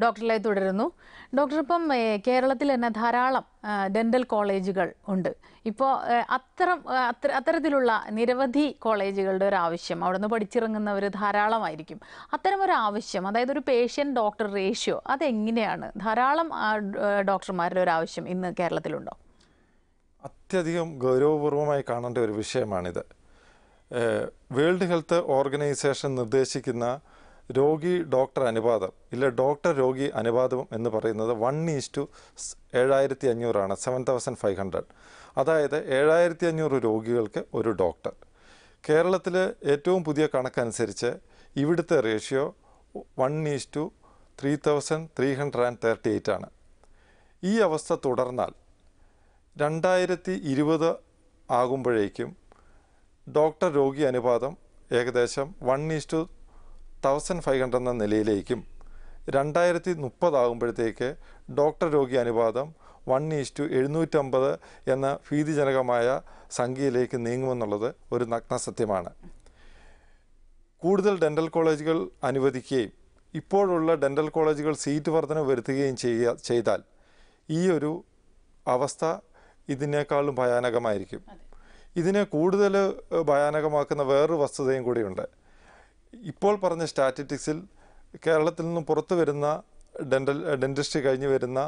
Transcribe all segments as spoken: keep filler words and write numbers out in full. Doctor Lai Tudarunu. Doctor Pam Keralatil and Dharalam dental collegegal under. Ipo Athram Atharadilula Nirvadi collegegal Ravisham out on the Padichiranga Dharalam Idikim. Atharamara Avisham, either patient doctor ratio, Atha Inginiana, Dharalam are Doctor Mara Ravisham in the Keralatilunda. Athadim Gorovuma Kanan to Vishamanida. World Health Organization Nudeshikina. Rogi doctor anibadam. Illa doctor rogi anibadam ennu parayunnathu one is to seven thousand five hundred aanu seven thousand five hundred. Adayathu seven thousand five hundred rogikalkku oru doctor. Keralathile ettavum pudhiya kanakku anusariche ividuthe ratio one is to three thousand three hundred thirty-eight aanu. Ee avastha todarnal twenty twenty aagumboyekkum doctor rogi anibadam ekadesham one is to one thousand five hundred എന്ന നിലയിലേക്കും രണ്ടായിരത്തി മുപ്പത് ആകുമ്പോഴേക്ക് doctor രോഗി അനുപാതം one is to seven hundred fifty എന്ന ഭീതിജനകമായ സംഖ്യയിലേക്ക് നീങ്ങുമെന്നുള്ളത് ഒരു നഗ്ന സത്യമാണ്. കൂടുതൽ ഡെന്റൽ കോളേജുകൾ അനുവദിക്കുകയും ഇപ്പോഴുള്ള ഡെന്റൽ കോളേജുകൾ സീറ്റ് വർധന വരുത്തുകയും ചെയ്താൽ ഈ ഒരു അവസ്ഥ ഇതിനേക്കാളും ഭയാനകമായിരിക്കും. ഇതിനെ കൂടുതൽ ഭയാനകമാക്കുന്ന വേറൊരു വസ്തുതയും കൂടിയുണ്ട്. ഇപ്പോൾ പറഞ്ഞ സ്റ്റാറ്റിസ്റ്റിക്സിൽ കേരളത്തിൽ നിന്നും പുറത്തു വരുന്ന ഡെന്റൽ ഡെന്റിസ്റ്റ് കഴിഞ്ഞു വരുന്ന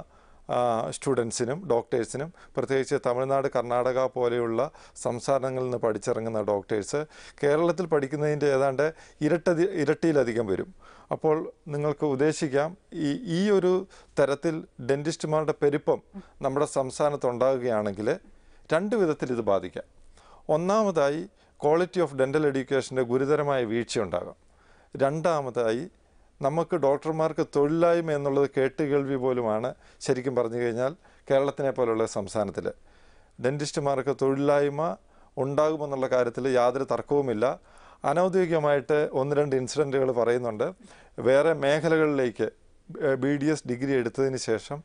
സ്റ്റുഡൻസിനും ഡോക്ടേഴ്സിനും പ്രത്യേകിച്ച് തമിഴ്നാട് കർണാടക പോലെയുള്ള സംസ്ഥാനങ്ങളിൽ നിന്ന് പഠിച്ചിറങ്ങുന്ന ഡോക്ടേഴ്സ് കേരളത്തിൽ പഠിക്കുന്നതിൻ്റെ ഏതാണ്ട് ഇരട്ടി ഇരട്ടിയിലധികം വരും. അപ്പോൾ നിങ്ങൾക്ക് ഉദ്ദേശിക്കാം ഈ ഈ ഒരു തരത്തിൽ ഡെന്റിസ്റ്റുമാരുടെ പെരുപ്പം നമ്മുടെ സംസ്ഥാനത്തുണ്ടാകുകയാണെങ്കിൽ രണ്ട് വിധത്തിൽ ഇത് ബാധിക്കാം. ഒന്നാമതായി quality of dental education is very important. Randamadae, Namaka doctor mark a Tolai Manola Ketigal Vibolumana, Sherikim Barniganal, Keralatana Palola Samsanatele. Dentist mark a Tolaima, Undagamanola Karatele, Yadra Tarcomilla, Anodigamite, Unrand incident of Arainunda, where a Mekalagal Lake, a B D S degree at the initiation,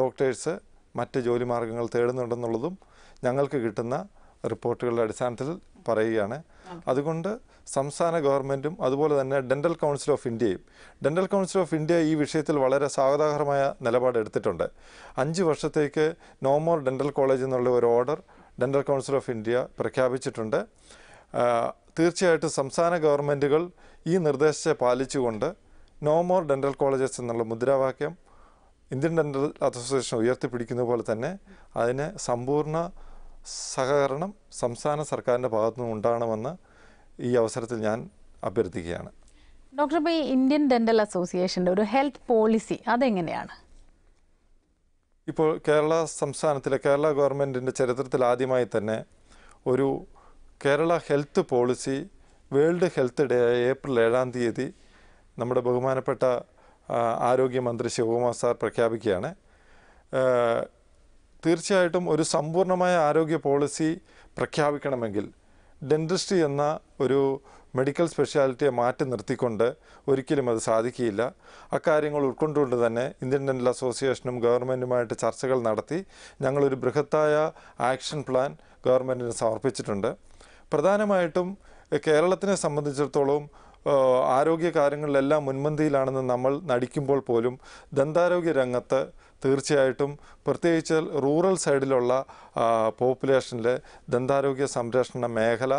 doctors, Matta Joli Margangal Third and Nodum, Yangal Kitana, reportable at Santal. Parayana Adagunda, Samsana governmentum, Adwala Dental Council of India. Dental Council of India E Vishetal Valera Sagada Harmaya Nalabad Tunda. Anji Vashateke, no more dental college in the lower order, Dental Council of India, Prakabitunda, Thirchia to Samsana governmental E Nerdesha Palichunda, no more dental colleges in the Mudra Vacuum, Indian Dental Association of Yerthi Pudikinopolatane, Adene, Samburna. Sakaranam, Samsana Sarkana Pathan Undanavana, Yavasartilian, Abertigiana. Doctor by Indian Dental Association, do health policy, are they in Indiana? Ipo Kerala, Samsana, Kerala government in the Cheritratil Adi Maitane, Uru Kerala health policy, World Health Day, April Edanthi, Namada Bhumanapata, Arogi Mandri Shivoma Sar Prakabikiana. തീർച്ചയായിട്ടും ഒരു സമ്പൂർണമായ ആരോഗ്യ policy പ്രഖ്യാപിക്കണമെങ്കിൽ dentistry എന്ന ഒരു medical സ്പെഷ്യാലിറ്റിയെ മാറ്റി നിർത്തിക്കൊണ്ട് ഒരിക്കലും അത് സാധിക്കില്ല. അക്കാര്യങ്ങൾ ഉൾക്കൊണ്ടുകൊണ്ട് തന്നെ ഇന്ത്യൻ ഡെന്റൽ അസോസിയേഷനും ഗവൺമെൻറ്റുമായിട്ട് ചർച്ചകൾ നടത്തി ഞങ്ങളൊരു ബൃഹത്തായ ആക്ഷൻ പ്ലാൻ ഗവൺമെൻറ്റിന് സമർപ്പിച്ചിട്ടുണ്ട്. പ്രധാനമായിട്ടും കേരളത്തിനെ സംബന്ധിച്ചിടത്തോളം ആരോഗ്യ കാര്യങ്ങളിലെല്ലാം മുൻപന്തിയിലാണെന്ന് നമ്മൾ നടിക്കുമ്പോൾ പോലും ദന്താരോഗ്യ രംഗത്ത് തീർച്ചയായിട്ടും പ്രത്യേകിച്ച് റൂറൽ സൈഡിലുള്ള പോപ്പുലേഷനിലെ ദന്താരോഗ്യ സംരക്ഷണ മേഖല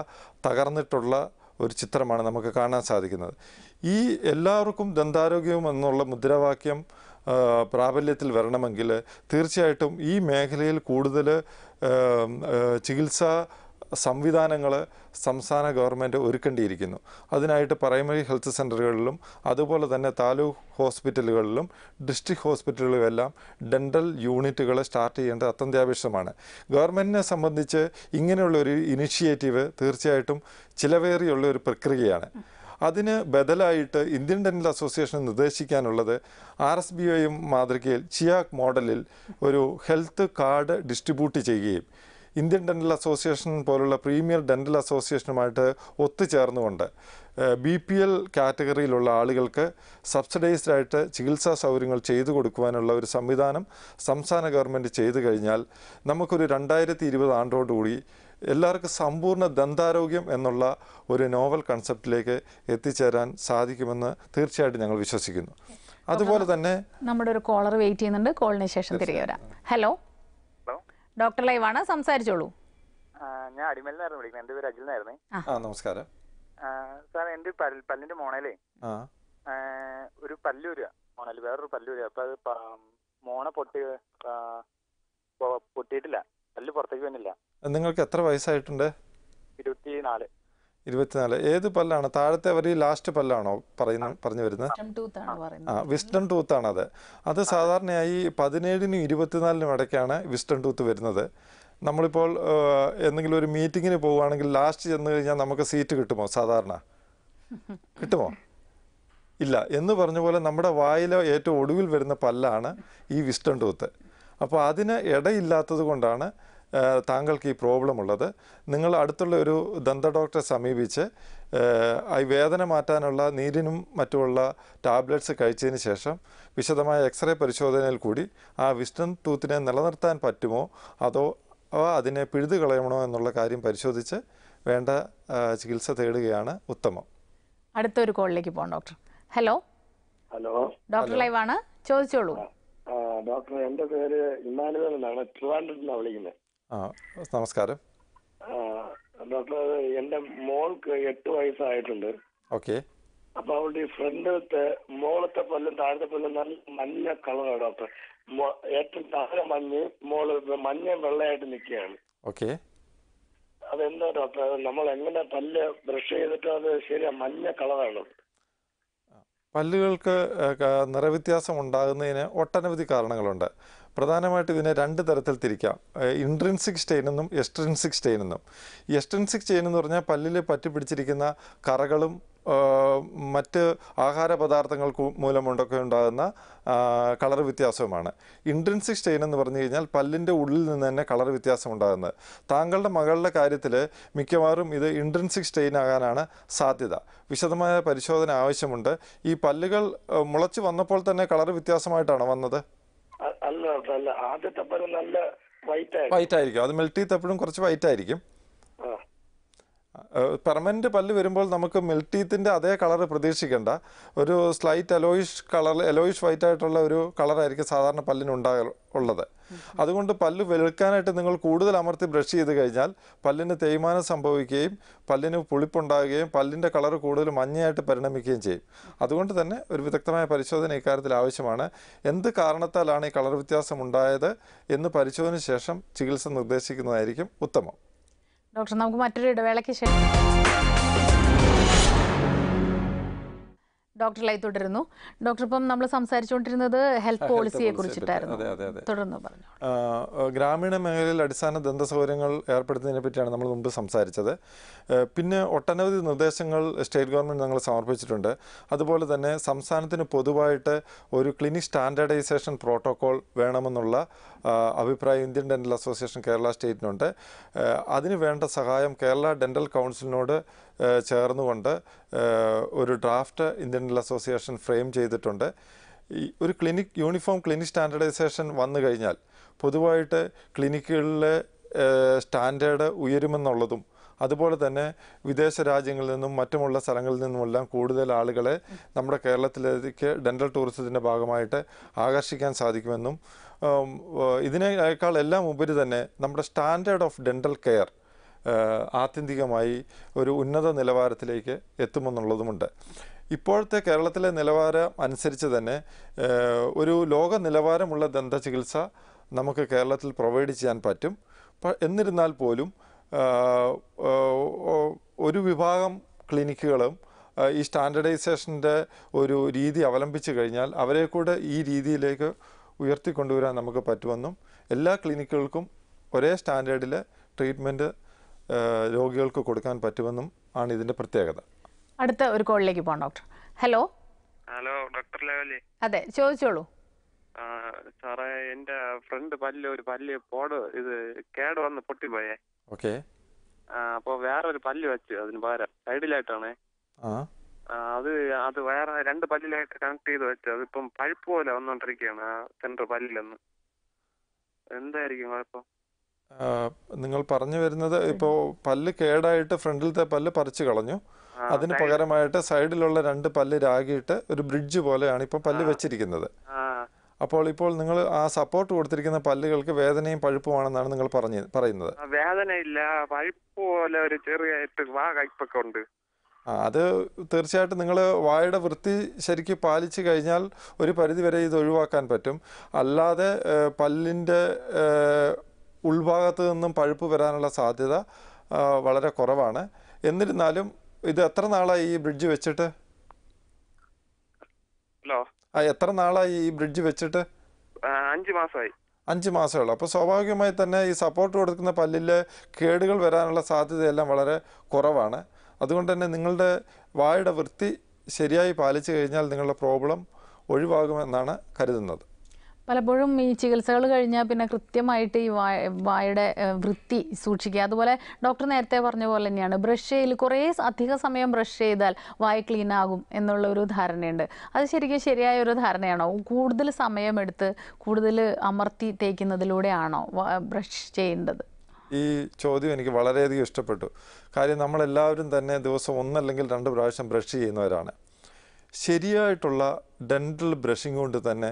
തകർന്നിട്ടുള്ള ഒരു ചിത്രമാണ് നമുക്ക് കാണാൻ സാധിക്കുന്നത്. ഈ എല്ലാവർക്കും ദന്താരോഗ്യം എന്നുള്ള മുദ്രാവാക്യം പ്രാബല്യത്തിൽ വരണമെങ്കിൽ തീർച്ചയായിട്ടും ഈ മേഖലയിൽ കൂടുതൽ ചികിത്സാ സംവിധാനങ്ങൾ സംസ്ഥാന ഗവൺമെൻറ് ഒരുക്കേണ്ടിയിരിക്കുന്നു. അതിനായിട്ട് പ്രൈമറി ഹെൽത്ത് സെൻ്ററുകളിലും അതുപോലെ തന്നെ താലൂക്ക് ഹോസ്പിറ്റലുകളിലും ഡിസ്ട്രിക്ട് ഹോസ്പിറ്റലുകളിലെല്ലാം ഡെൻ്റൽ യൂണിറ്റുകൾ സ്റ്റാർട്ട് ചെയ്യേണ്ടത് അത്യന്താപേക്ഷിതമാണ്. ഗവൺമെൻറ്റിനെ സംബന്ധിച്ച് ഇങ്ങനെയുള്ളൊരു ഇനിഷ്യേറ്റീവ് തീർച്ചയായിട്ടും ചിലവേറിയുള്ള ഒരു പ്രക്രിയയാണ്. അതിന് ബദലായിട്ട് ഇന്ത്യൻ ഡെൻ്റൽ അസോസിയേഷൻ നിർദ്ദേശിക്കാനുള്ളത് ആർ എസ് ബി ഐ മാതൃകയിൽ ചിയാക് മോഡലിൽ ഒരു ഹെൽത്ത് കാർഡ് ഡിസ്ട്രിബ്യൂട്ട് ചെയ്യുകയും Indian Dental Association പോലുള്ള പ്രീമിയർ ഡെൻ്റൽ അസോസിയേഷനുമായിട്ട് ഒത്തുചേർന്നുകൊണ്ട് ബി പി എൽ കാറ്റഗറിയിലുള്ള ആളുകൾക്ക് സബ്സിഡൈസ്ഡായിട്ട് ചികിത്സാ സൗകര്യങ്ങൾ ചെയ്തു കൊടുക്കുവാനുള്ള ഒരു സംവിധാനം സംസ്ഥാന ഗവൺമെൻറ് ചെയ്തു കഴിഞ്ഞാൽ നമുക്കൊരു രണ്ടായിരത്തി ഇരുപത് ആണ്ടോടുകൂടി എല്ലാവർക്കും സമ്പൂർണ്ണ ദന്താരോഗ്യം എന്നുള്ള ഒരു നോവൽ കൺസെപ്റ്റിലേക്ക് എത്തിച്ചേരാൻ സാധിക്കുമെന്ന് തീർച്ചയായിട്ടും ഞങ്ങൾ വിശ്വസിക്കുന്നു. അതുപോലെ തന്നെ നമ്മുടെ ഒരു കോളർ വെയിറ്റ് ചെയ്യുന്നുണ്ട്. കോളിന് ശേഷം തിരികെ വരാം. ഹലോ ഡോക്ടർ ലൈവ് ആണ്, സംസാരിച്ചോളൂ. ഞാൻ അടിമലിനായിരുന്നു വിളിക്കുന്നത്. എൻ്റെ പേര് അജിൽന്നായിരുന്നു. ആ നമസ്കാരം സാർ. എൻ്റെ പല്ലിൻ്റെ മോണയിലേ ഒരു പല്ല് വരിക, മോണയിൽ വേറൊരു പല്ല് വരിക. അപ്പം അത് മോണ പൊട്ടി പൊട്ടിയിട്ടില്ല, പല്ല് പുറത്തേക്ക് വന്നില്ല. നിങ്ങൾക്ക് എത്ര വയസ്സായിട്ടുണ്ട്? ഇരുപത്തിനാല്. ഇരുപത്തിനാല്. ഏത് പല്ലാണ്? താഴത്തെ അവർ ഈ ലാസ്റ്റ് പല്ലാണോ പറയുന്നത് പറഞ്ഞു വരുന്നത്? ആ വിസ്റ്റൺ ടൂത്ത് ആണത്. അത് സാധാരണയായി പതിനേഴിനും ഇരുപത്തിനാലിനും ഇടയ്ക്കാണ് വിസ്റ്റൺ ടൂത്ത് വരുന്നത്. നമ്മളിപ്പോൾ എന്തെങ്കിലും ഒരു മീറ്റിങ്ങിന് പോവുകയാണെങ്കിൽ ലാസ്റ്റ് ചെന്ന് കഴിഞ്ഞാൽ നമുക്ക് സീറ്റ് കിട്ടുമോ? സാധാരണ കിട്ടുമോ? ഇല്ല. എന്ന് പറഞ്ഞ പോലെ നമ്മുടെ വായിലെ ഏറ്റവും ഒടുവിൽ വരുന്ന പല്ലാണ് ഈ വിസ്റ്റൺ ടൂത്ത്. അപ്പോൾ അതിന് ഇടയില്ലാത്തത് കൊണ്ടാണ് താങ്കൾക്ക് ഈ പ്രോബ്ലം ഉള്ളത്. നിങ്ങൾ അടുത്തുള്ള ഒരു ദന്ത ഡോക്ടറെ സമീപിച്ച് ഈ വേദന മാറ്റാനുള്ള നീരിനും മറ്റുമുള്ള ടാബ്ലറ്റ്സ് കഴിച്ചതിന് ശേഷം വിശദമായ എക്സ്റേ പരിശോധനയിൽ കൂടി ആ വിസ്റ്റൺ ടൂത്തിനെ നിലനിർത്താൻ പറ്റുമോ അതോ അതിനെ പിഴുതു കളയണോ എന്നുള്ള കാര്യം പരിശോധിച്ച് വേണ്ട ചികിത്സ തേടുകയാണ് ഉത്തമം. അടുത്തൊരു കോളിലേക്ക് പോകാം doctor. Hello hello doctor live ആണ്, ചോദിച്ചോളൂ. ഡോക്ടർ എൻ്റെ പേര് ഇമ്മാനുവൽ എന്നാണ്, ട്രിവാൻഡ്രത്താണ് വിളിക്കുന്നത്. ആ നമസ്കാരം ഡോക്ടർ. എൻ്റെ മോൾക്ക് എട്ട് വയസ്സായിട്ടുണ്ട്. ഓക്കെ. അപ്പോൾ അവളുടെ ഫ്രണ്ടിലത്തെ മോളത്തെ പല്ലും താഴത്തെ പല്ലും നല്ല മഞ്ഞ കളറാണ് ഡോക്ടർ. ഏറ്റവും താഴെ മഞ്ഞ്, മോള് മഞ്ഞ വെള്ളയായിട്ട് നിൽക്കുകയാണ്. ഓക്കെ. അതെന്താ ഡോക്ടർ? നമ്മൾ എങ്ങനെ പല്ല് ബ്രഷ് ചെയ്തിട്ട് അത് ശരിയാ മഞ്ഞ കളറാണ്? പല്ലുകൾക്ക് നിറവ്യത്യാസം ഉണ്ടാകുന്നതിന് ഒട്ടനവധി കാരണങ്ങളുണ്ട്. പ്രധാനമായിട്ട് ഇതിനെ രണ്ട് തരത്തിൽ തിരിക്കാം, ഇൻട്രിൻസിക് സ്റ്റെയിൻ എന്നും എക്സ്ട്രിൻസിക് സ്റ്റെയിൻ എന്നും. ഈ എക്സ്ട്രിൻസിക് സ്റ്റെയിൻ എന്ന് പറഞ്ഞാൽ പല്ലിൽ പറ്റി പിടിച്ചിരിക്കുന്ന കറകളും മറ്റ് ആഹാര പദാർത്ഥങ്ങൾ മൂലമുണ്ടൊക്കെ ഉണ്ടാകുന്ന കളർ വ്യത്യാസവുമാണ്. ഇൻട്രിൻസിക് സ്റ്റെയിൻ എന്ന് പറഞ്ഞു കഴിഞ്ഞാൽ പല്ലിൻ്റെ ഉള്ളിൽ നിന്ന് തന്നെ കളർ വ്യത്യാസം ഉണ്ടാകുന്നത്. താങ്കളുടെ മകളുടെ കാര്യത്തിൽ മിക്കവാറും ഇത് ഇൻട്രിൻസിക് സ്റ്റെയിൻ ആകാനാണ് സാധ്യത. വിശദമായ പരിശോധന ആവശ്യമുണ്ട്. ഈ പല്ലുകൾ മുളച്ച് വന്നപ്പോൾ തന്നെ കളർ വ്യത്യാസമായിട്ടാണോ വന്നത്? വൈറ്റ് ആയിരിക്കും. അത് മെൽറ്റ് ചെയ്ത് എപ്പോഴും കുറച്ച് വൈറ്റ് ആയിരിക്കും. പെർമനന്റ് പല്ല് വരുമ്പോൾ നമുക്ക് മിൽട്ടീത്തിൻ്റെ അതേ കളർ പ്രതീക്ഷിക്കേണ്ട. ഒരു slight yellowish colour, yellowish white ആയിട്ടുള്ള ഒരു കളറായിരിക്കും സാധാരണ പല്ലിനുണ്ടാക ഉള്ളത്. അതുകൊണ്ട് പല്ല് വെളുക്കാനായിട്ട് നിങ്ങൾ കൂടുതൽ അമർത്തി ബ്രഷ് ചെയ്ത് കഴിഞ്ഞാൽ പല്ലിന് തേയ്മാനം സംഭവിക്കുകയും പല്ലിന് പുളിപ്പുണ്ടാകുകയും പല്ലിൻ്റെ കളർ കൂടുതൽ മഞ്ഞയായിട്ട് പരിണമിക്കുകയും ചെയ്യും. അതുകൊണ്ട് തന്നെ ഒരു വിദഗ്ധമായ പരിശോധന ഇക്കാര്യത്തിൽ ആവശ്യമാണ്. എന്ത് കാരണത്താലാണ് ഈ കളർ വ്യത്യാസം ഉണ്ടായത് എന്ന് പരിശോധനയ്ക്ക് ശേഷം ചികിത്സ നിർദ്ദേശിക്കുന്നതായിരിക്കും ഉത്തമം. ഡോക്ടർ നമുക്ക് മറ്റൊരു ഇടവേളയ്ക്ക് ശേഷം ഡോക്ടർ ലൈവ് തുടരുന്നു. ഡോക്ടർ ഇപ്പം നമ്മൾ സംസാരിച്ചുകൊണ്ടിരുന്നത് ഹെൽത്ത് പോളിസിയെ കുറിച്ചിട്ടായിരുന്നു. തുടർന്ന് പറഞ്ഞു. ഗ്രാമീണ മേഖലയിൽ അടിസ്ഥാന ദന്ത സൗകര്യങ്ങൾ ഏർപ്പെടുത്തുന്നതിനെ പറ്റിയാണ് നമ്മൾ മുമ്പ് സംസാരിച്ചത്. പിന്നെ ഒട്ടനവധി നിർദ്ദേശങ്ങൾ സ്റ്റേറ്റ് ഗവൺമെൻറ് ഞങ്ങൾ സമർപ്പിച്ചിട്ടുണ്ട്. അതുപോലെ തന്നെ സംസ്ഥാനത്തിന് പൊതുവായിട്ട് ഒരു ക്ലിനിക് സ്റ്റാൻഡേർഡൈസേഷൻ പ്രോട്ടോകോൾ വേണമെന്നുള്ള അഭിപ്രായം ഇന്ത്യൻ ഡെൻ്റൽ അസോസിയേഷൻ കേരള സ്റ്റേറ്റിനുണ്ട്. അതിന് വേണ്ട സഹായം കേരള ഡെൻ്റൽ കൗൺസിലിനോട് ചേർന്നുകൊണ്ട് ഒരു draft Indian dental association frame ചെയ്തിട്ടുണ്ട്. ഈ ഒരു ക്ലിനിക് യൂണിഫോം ക്ലിനിക് സ്റ്റാൻഡേർഡൈസേഷൻ വന്നു കഴിഞ്ഞാൽ പൊതുവായിട്ട് ക്ലിനിക്കുകളിലെ സ്റ്റാൻഡേർഡ് ഉയരുമെന്നുള്ളതും അതുപോലെ തന്നെ വിദേശ രാജ്യങ്ങളിൽ നിന്നും മറ്റുമുള്ള സ്ഥലങ്ങളിൽ നിന്നുമെല്ലാം കൂടുതൽ ആളുകളെ നമ്മുടെ കേരളത്തിലേക്ക് ഡെൻ്റൽ ടൂറിസത്തിൻ്റെ ഭാഗമായിട്ട് ആകർഷിക്കാൻ സാധിക്കുമെന്നും ഇതിനേക്കാൾ എല്ലാം ഉപരി തന്നെ നമ്മുടെ സ്റ്റാൻഡേർഡ് ഓഫ് ഡെൻ്റൽ കെയർ ആത്യന്തികമായി ഒരു ഉന്നത നിലവാരത്തിലേക്ക് എത്തുമെന്നുള്ളതുമുണ്ട്. ഇപ്പോഴത്തെ കേരളത്തിലെ നിലവാരം അനുസരിച്ച് തന്നെ ഒരു ലോക നിലവാരമുള്ള ദന്ത ചികിത്സ നമുക്ക് കേരളത്തിൽ പ്രൊവൈഡ് ചെയ്യാൻ പറ്റും. എന്നിരുന്നാൽ പോലും ഒരു വിഭാഗം ക്ലിനിക്കുകളും ഈ സ്റ്റാൻഡേർഡൈസേഷൻ്റെ ഒരു രീതി അവലംബിച്ച് കഴിഞ്ഞാൽ അവരെ കൂടെ ഈ രീതിയിലേക്ക് ഉയർത്തിക്കൊണ്ടുവരാൻ നമുക്ക് പറ്റുമെന്നും എല്ലാ ക്ലിനിക്കുകൾക്കും ഒരേ സ്റ്റാൻഡേർഡിൽ ട്രീറ്റ്മെൻറ്റ് രോഗികൾക്ക് കൊടുക്കാൻ പറ്റുമെന്നും ആണ് ഇതിൻ്റെ പ്രത്യേകത. അടുത്ത ഒരു കോളിലേക്ക് പോകാം ഡോക്ടർ. ഹലോ ഹലോ ഡോക്ടർ ലൈവല്ലേ? അതെ ചോദിച്ചോളൂ. സാറേ എൻ്റെ ഫ്രണ്ട് പല്ല് ഒരു പല്ല് പോട് ഇത് കേട് വന്ന് പൊട്ടിപ്പോയേ. ഓക്കെ. അപ്പോൾ വേറൊരു പല്ല് വെച്ച് അതിന് പകരം സൈഡിലായിട്ടാണേ. അത് അത് വേറെ രണ്ട് പല്ലിലായിട്ട് കണക്ട് ചെയ്ത് വെച്ച് അതിപ്പം പഴുപ്പ് പോലെ വന്നോണ്ടിരിക്കുകയാണ് ആ സെൻറ്റർ പല്ലിലൊന്ന്. എന്തായിരിക്കും കുഴപ്പം? നിങ്ങൾ പറഞ്ഞു വരുന്നത് ഇപ്പോൾ പല്ല് കേടായിട്ട് ഫ്രണ്ടിലത്തെ പല്ല് പറിച്ചു കളഞ്ഞു, അതിന് പകരമായിട്ട് സൈഡിലുള്ള രണ്ട് പല്ല് രാഗിയിട്ട് ഒരു ബ്രിഡ്ജ് പോലെയാണ് ഇപ്പോൾ പല്ല് വെച്ചിരിക്കുന്നത്. അപ്പോൾ ഇപ്പോൾ നിങ്ങൾ ആ സപ്പോർട്ട് കൊടുത്തിരിക്കുന്ന പല്ലുകൾക്ക് വേദനയും പഴുപ്പുമാണെന്നാണ് നിങ്ങൾ പറഞ്ഞു പറയുന്നത്. വേദനയില്ല, പഴുപ്പ് പോലെ ഒരു ചെറിയായിട്ട് വാ കയ്പൊക്കെ ഉണ്ട്. ആ അത് തീർച്ചയായിട്ടും നിങ്ങൾ വായുടെ വൃത്തി ശരിക്ക് പാലിച്ചു കഴിഞ്ഞാൽ ഒരു പരിധിവരെ ഇത് ഒഴിവാക്കാൻ പറ്റും. അല്ലാതെ പല്ലിൻ്റെ ഉൾഭാഗത്ത് നിന്നും പഴുപ്പ് വരാനുള്ള സാധ്യത വളരെ കുറവാണ്. എന്നിരുന്നാലും ഇത് എത്ര നാളായി ഈ ബ്രിഡ്ജ് വെച്ചിട്ട്? ഹലോ, ആ എത്ര നാളായി ഈ ബ്രിഡ്ജ് വെച്ചിട്ട്? അഞ്ച് മാസമായി. അഞ്ച് മാസമുള്ളൂ. അപ്പോൾ സ്വാഭാവികമായി തന്നെ ഈ സപ്പോർട്ട് കൊടുക്കുന്ന പല്ലിലെ കേടുകൾ വരാനുള്ള സാധ്യതയെല്ലാം വളരെ കുറവാണ്. അതുകൊണ്ട് തന്നെ നിങ്ങളുടെ വായുടെ വൃത്തി ശരിയായി പാലിച്ചു കഴിഞ്ഞാൽ നിങ്ങളുടെ പ്രോബ്ലം ഒഴിവാകുമെന്നാണ് കരുതുന്നത്. പലപ്പോഴും ഈ ചികിത്സകൾ കഴിഞ്ഞാൽ പിന്നെ കൃത്യമായിട്ട് ഈ വായ വായുടെ വൃത്തി സൂക്ഷിക്കുക. അതുപോലെ ഡോക്ടർ നേരത്തെ പറഞ്ഞ പോലെ തന്നെയാണ് ബ്രഷ് ചെയ്യൽ, കുറേ അധിക സമയം ബ്രഷ് ചെയ്താൽ വായ ക്ലീൻ ആകും എന്നുള്ളൊരു ധാരണയുണ്ട്. അത് ശരിക്കും ശരിയായ ഒരു ധാരണയാണോ? കൂടുതൽ സമയമെടുത്ത് കൂടുതൽ അമർത്തി തേക്കുന്നതിലൂടെയാണോ ബ്രഷ് ചെയ്യേണ്ടത്? ഈ ചോദ്യം എനിക്ക് വളരെയധികം ഇഷ്ടപ്പെട്ടു. കാര്യം നമ്മളെല്ലാവരും തന്നെ ദിവസം ഒന്നല്ലെങ്കിൽ രണ്ട് പ്രാവശ്യം ബ്രഷ് ചെയ്യുന്നവരാണ്. ശരിയായിട്ടുള്ള ഡെൻ്റൽ ബ്രഷിംഗ് കൊണ്ട് തന്നെ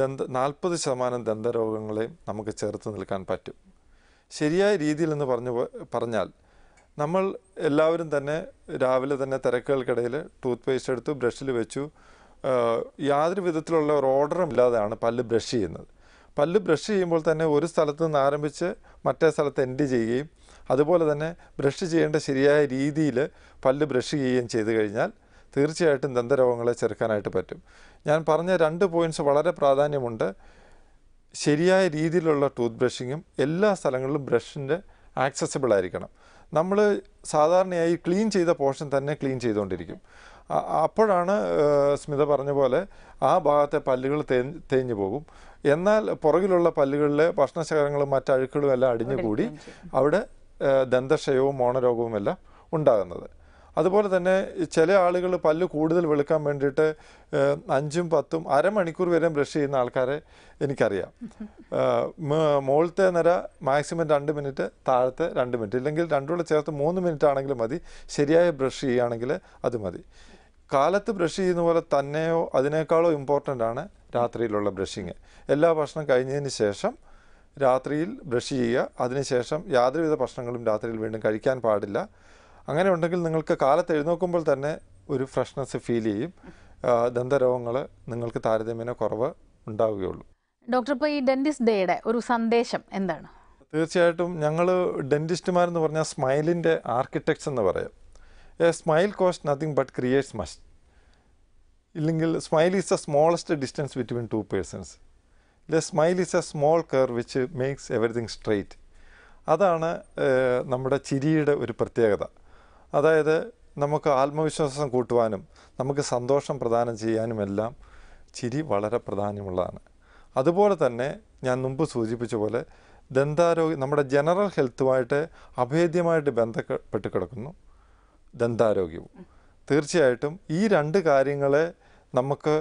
ദന്ത നാൽപ്പത് ശതമാനം ദന്തരോഗങ്ങളെയും നമുക്ക് ചേർത്ത് നിൽക്കാൻ പറ്റും. ശരിയായ രീതിയിലെന്ന് പറഞ്ഞു പറഞ്ഞാൽ നമ്മൾ എല്ലാവരും തന്നെ രാവിലെ തന്നെ തിരക്കുകൾക്കിടയിൽ ടൂത്ത് പേസ്റ്റ് എടുത്തു ബ്രഷിൽ വെച്ചു, യാതൊരു വിധത്തിലുള്ള ഒരു ഓർഡറും ഇല്ലാതെയാണ് പല്ല് ബ്രഷ് ചെയ്യുന്നത്. പല്ല് ബ്രഷ് ചെയ്യുമ്പോൾ തന്നെ ഒരു സ്ഥലത്ത് നിന്ന് ആരംഭിച്ച് മറ്റേ സ്ഥലത്ത് എൻഡ് ചെയ്യുകയും അതുപോലെ തന്നെ ബ്രഷ് ചെയ്യേണ്ട ശരിയായ രീതിയിൽ പല്ല് ബ്രഷ് ചെയ്യുകയും ചെയ്തു കഴിഞ്ഞാൽ തീർച്ചയായിട്ടും ദന്തരോഗങ്ങളെ ചെറുക്കാനായിട്ട് പറ്റും. ഞാൻ പറഞ്ഞ രണ്ട് പോയിൻറ്റ്സ് വളരെ പ്രാധാന്യമുണ്ട്. ശരിയായ രീതിയിലുള്ള ടൂത്ത് ബ്രഷിങ്ങും എല്ലാ സ്ഥലങ്ങളിലും ബ്രഷിൻ്റെ ആക്സസിബിൾ ആയിരിക്കണം. നമ്മൾ സാധാരണയായി ക്ലീൻ ചെയ്ത പോർഷൻ തന്നെ ക്ലീൻ ചെയ്തുകൊണ്ടിരിക്കും. അപ്പോഴാണ് സ്മിത പറഞ്ഞ പോലെ ആ ഭാഗത്തെ പല്ലുകൾ തേ തേഞ്ഞു പോകും. എന്നാൽ പുറകിലുള്ള പല്ലുകളിലെ ഭക്ഷണശകലങ്ങളും മറ്റഴുക്കുകളും എല്ലാം അടിഞ്ഞുകൂടി അവിടെ ദന്തക്ഷയവും മോണരോഗവും എല്ലാം ഉണ്ടാകുന്നത്. അതുപോലെ തന്നെ ചില ആളുകൾ പല്ല് കൂടുതൽ വെളുക്കാൻ വേണ്ടിയിട്ട് അഞ്ചും പത്തും അരമണിക്കൂർ വരെ ബ്രഷ് ചെയ്യുന്ന ആൾക്കാരെ എനിക്കറിയാം. മുകളിലത്തെ നിര മാക്സിമം രണ്ട് മിനിറ്റ്, താഴത്തെ രണ്ട് മിനിറ്റ്, ഇല്ലെങ്കിൽ രണ്ടുകൂടെ ചേർത്ത് മൂന്ന് മിനിറ്റ് ആണെങ്കിലും മതി. ശരിയായ ബ്രഷ് ചെയ്യുകയാണെങ്കിൽ അത് മതി. കാലത്ത് ബ്രഷ് ചെയ്യുന്ന പോലെ തന്നെയോ അതിനേക്കാളോ ഇമ്പോർട്ടൻ്റ് ആണ് രാത്രിയിലുള്ള ബ്രഷിങ്. എല്ലാ ഭക്ഷണം കഴിഞ്ഞതിന് ശേഷം രാത്രിയിൽ ബ്രഷ് ചെയ്യുക. അതിനുശേഷം യാതൊരുവിധ ഭക്ഷണങ്ങളും രാത്രിയിൽ വീണ്ടും കഴിക്കാൻ പാടില്ല. അങ്ങനെ ഉണ്ടെങ്കിൽ നിങ്ങൾക്ക് കാലത്ത് എഴുന്നേൽക്കുമ്പോൾ തന്നെ ഒരു ഫ്രഷ്നെസ് ഫീൽ ചെയ്യും. ദന്തരോഗങ്ങൾ നിങ്ങൾക്ക് താരതമ്യേന കുറവ് ഉണ്ടാവുകയുള്ളൂ. ഡോക്ടർ, ഇപ്പോൾ ഈ ഡെന്റിസ്റ്റ് ഡേയുടെ ഒരു സന്ദേശം എന്താണ്? തീർച്ചയായിട്ടും ഞങ്ങൾ ഡെന്റിസ്റ്റുമാരെന്ന് പറഞ്ഞാൽ സ്മൈലിൻ്റെ ആർക്കിടെക്ട്സ് എന്ന് പറയാം. A smile cost nothing but creates much. ഇല്ലെങ്കിൽ smile is a smallest distance between two persons. The smile is a small care which makes everything straight. അതാണ് നമ്മുടെ ചിരിയുടെ ഒരു പ്രത്യേകത. അതായത് നമുക്ക് ആത്മവിശ്വാസം കൂട്ടുവാനും നമുക്ക് സന്തോഷം പ്രദാനം ചെയ്യാനുമെല്ലാം ചിരി വളരെ പ്രാധാന്യമുള്ളതാണ്. അതുപോലെ തന്നെ ഞാൻ മുമ്പ് സൂചിപ്പിച്ച പോലെ ദന്താരോഗ്യം നമ്മുടെ ജനറൽ ഹെൽത്തുമായിട്ട് അഭേദ്യമായിട്ട് ബന്ധപ്പെട്ട് കിടക്കുന്നു ദന്താരോഗ്യവും. തീർച്ചയായിട്ടും ഈ രണ്ട് കാര്യങ്ങളെ നമുക്ക്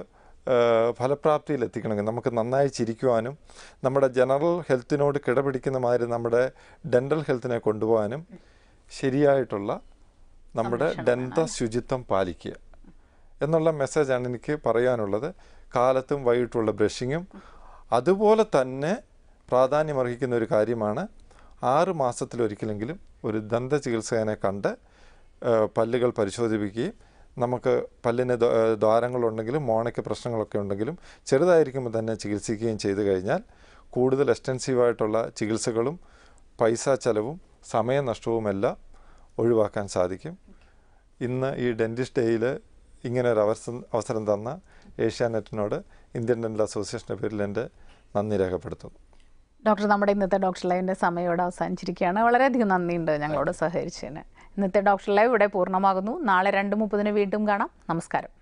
ഫലപ്രാപ്തിയിൽ എത്തിക്കണമെങ്കിൽ നമുക്ക് നന്നായി ചിരിക്കുവാനും നമ്മുടെ ജനറൽ ഹെൽത്തിനോട് കിടപിടിക്കുന്ന മാതിരി നമ്മുടെ ഡെൻ്റൽ ഹെൽത്തിനെ കൊണ്ടുപോകാനും ശരിയായിട്ടുള്ള നമ്മുടെ ദന്ത ശുചിത്വം പാലിക്കുക എന്നുള്ള മെസ്സേജാണ് എനിക്ക് പറയാനുള്ളത്. കാലത്തും വൈകിട്ടുള്ള ബ്രഷിങ്ങും. അതുപോലെ തന്നെ പ്രാധാന്യമർഹിക്കുന്ന ഒരു കാര്യമാണ് ആറ് മാസത്തിലൊരിക്കലെങ്കിലും ഒരു ദന്ത ചികിത്സകനെ കണ്ട് പല്ലുകൾ പരിശോധിപ്പിക്കുകയും നമുക്ക് പല്ലിന് ദ്വാരങ്ങളുണ്ടെങ്കിലും മോണയ്ക്ക് പ്രശ്നങ്ങളൊക്കെ ഉണ്ടെങ്കിലും ചെറുതായിരിക്കുമ്പോൾ തന്നെ ചികിത്സിക്കുകയും ചെയ്തു കഴിഞ്ഞാൽ കൂടുതൽ എക്സ്റ്റെൻസീവായിട്ടുള്ള ചികിത്സകളും പൈസ ചെലവും സമയനഷ്ടവുമെല്ലാം ഒഴിവാക്കാൻ സാധിക്കും. ഇന്ന് ഈ ഡെന്റിസ്റ്റ് ഡേയിൽ ഇങ്ങനൊരു അവസരം അവസരം തന്ന ഏഷ്യാനെറ്റിനോട് ഇന്ത്യൻ ഡെന്റൽ അസോസിയേഷൻ്റെ പേരിൽ എൻ്റെ നന്ദി രേഖപ്പെടുത്തുന്നു. ഡോക്ടർ, നമ്മുടെ ഇന്നത്തെ ഡോക്ടർ ലൈവിൻ്റെ സമയയോട് അവസാനിച്ചിരിക്കുകയാണ്. വളരെയധികം നന്ദിയുണ്ട് ഞങ്ങളോട് സഹകരിച്ചതിന്. ഇന്നത്തെ ഡോക്ടർ ലൈവ് ഇവിടെ പൂർണ്ണമാകുന്നു. നാളെ രണ്ട് മുപ്പതിന് വീണ്ടും കാണാം. നമസ്കാരം.